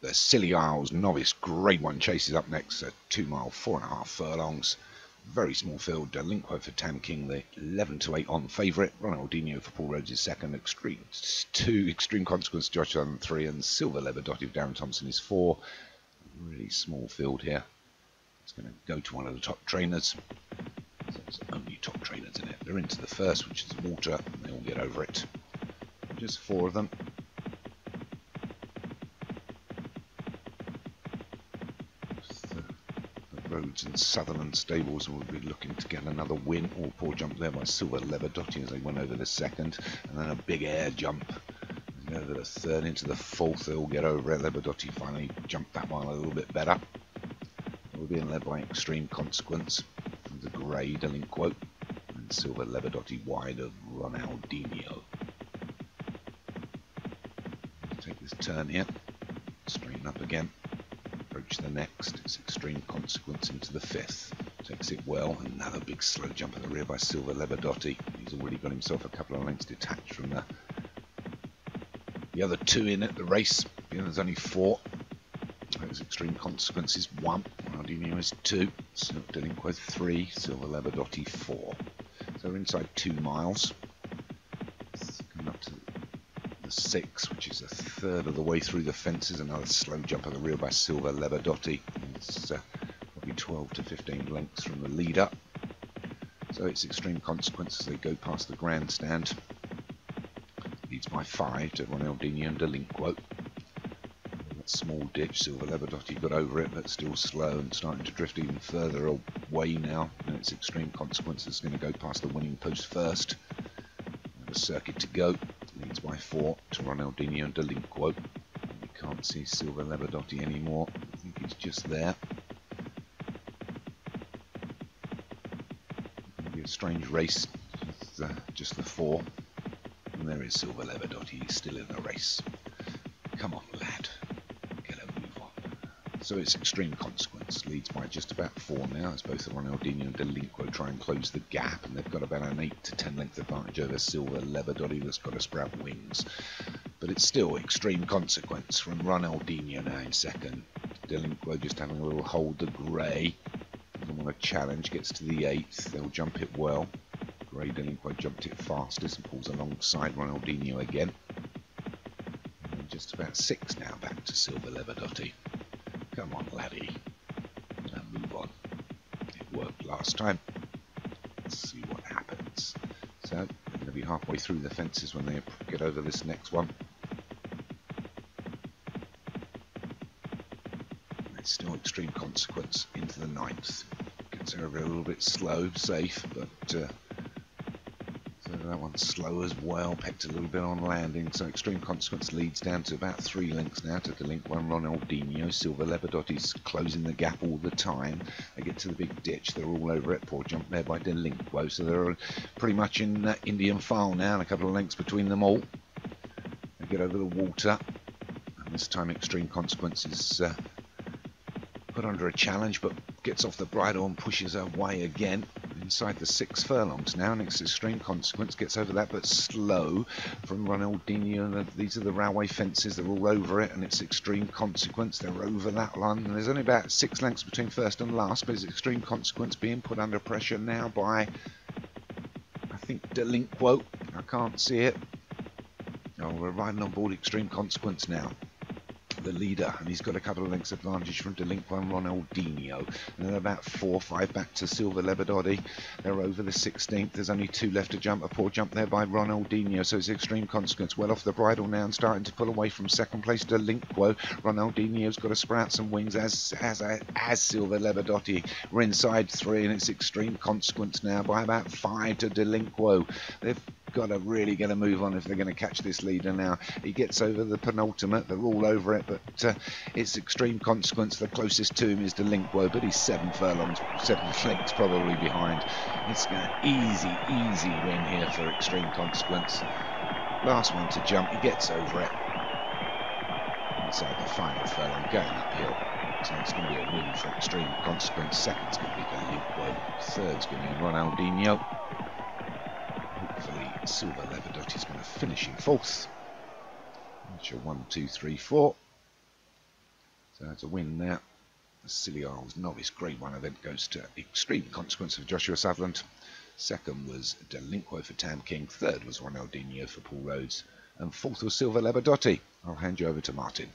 The Scilly Isles novice grade 1 chases up next, a 2 mile, 4.5 furlongs. Very small field, Delinquo for Tam King, the 11-8 on favourite. Ronaldinho for Paul Rhodes is second, Extreme 2, Extreme Consequence, Joshua Sutherland 3, and Silver Levadotti of Darren Thompson is 4. Really small field here. It's going to go to one of the top trainers. So there's only top trainers in it. They're into the first, which is water, and they all get over it. Just 4 of them. Roads and Sutherland stables will be looking to get another win. Oh, poor jump there by Silver Levadotti as they went over the second, and then a big air jump and over the third into the fourth. They'll get over it. Levadotti finally jumped that one a little bit better. We're being led by Extreme Consequence, the grey Delinquo, and Silver Levadotti wide of Ronaldinho. Take this turn here, straighten up again. The next, it's Extreme Consequence into the fifth. Takes it well. Another big slow jump at the rear by Silver Levadotti. He's already got himself a couple of lengths detached from the other two in at the race. There's only 4. There's Extreme Consequence is 1. Ronaldinho is 2. Delinquo 3. Silver Levadotti 4. So we're inside 2 miles. Coming up to 6, which is a third of the way through the fences. Another slow jump at the rear by Silver Levadotti. It's probably 12 to 15 lengths from the leader. So it's Extreme Consequence as they go past the grandstand. Leads by 5 to Ronaldinho and Delinquo. That small ditch, Silver Levadotti got over it, but still slow and starting to drift even further away now. And it's Extreme Consequence that's going to go past the winning post first. Another circuit to go. Leads by 4 to Ronaldinho and Delinquo. You can't see Silver Levadotti anymore. I think he's just there. It'll be a strange race with just the 4. And there is Silver Levadotti. He's still in the race. Come on, lad. Get a move on. So it's Extreme Consequence. Leads by just about 4 now, as both Ronaldinho and Delinquo try and close the gap, and they've got about an 8 to 10 length advantage over Silver Levadotti that's got to sprout wings. But it's still Extreme Consequence from Ronaldinho now in second. Delinquo just having a little hold, the grey. Doesn't want to challenge, gets to the 8th, they'll jump it well. Grey Delinquo jumped it fastest and pulls alongside Ronaldinho again. And just about 6 now back to Silver Levadotti. Come on, laddie. Last time. Let's see what happens. So they're going to be halfway through the fences when they get over this next one. And it's still Extreme Consequence into the 9th. Gets over a little bit slow, safe, but so that one's slow as well. Pecked a little bit on landing. So Extreme Consequence leads down to about 3 lengths now to Delinquo and Ronaldinho. Silver Lepadotti's closing the gap all the time. They get to the big ditch. They're all over it. Poor jump there by Delinquo. So they're pretty much in Indian file now, and a couple of lengths between them all. They get over the water. And this time Extreme Consequence is put under a challenge, but gets off the bridle and pushes her way again. Inside the 6 furlongs now, and it's Extreme Consequence gets over that, but slow from Ronaldinho. And these are the railway fences, they're all over it, and it's Extreme Consequence, they're over that one. And there's only about 6 lengths between first and last, but it's Extreme Consequence being put under pressure now by, I think, Delinquo. I can't see it. Oh, we're riding on board Extreme Consequence now, the leader, and he's got a couple of lengths advantage from Delinquo and Ronaldinho. And then about 4 or 5 back to Silver Levadotti. They're over the 16th. There's only 2 left to jump. A poor jump there by Ronaldinho. So it's Extreme Consequence well off the bridle now and starting to pull away from second place Delinquo. Ronaldinho's got to sprout some wings as Silver Levadotti. We're inside 3, and it's Extreme Consequence now by about 5 to Delinquo. They've got to really get a move on if they're going to catch this leader now. He gets over the penultimate. They're all over it, but it's Extreme Consequence. The closest to him is Delinquo, but he's 7 lengths probably behind. It's an easy, easy win here for Extreme Consequence. Last one to jump. He gets over it. Inside the final furlong, going uphill. So it's going to be a win for Extreme Consequence. Second's going to be Delinquo. Third's going to be Ronaldinho. Silver Lepadotti's going to finish in 4th. Which are 1, 2, 3, 4. So that's a win there. Scilly Isles Novice Grade 1 event goes to Extreme Consequence of Joshua Sutherland. Second was Delinquo for Tam King. Third was Juan Aldinia for Paul Rhodes. And fourth was Silver Levadotti. I'll hand you over to Martin.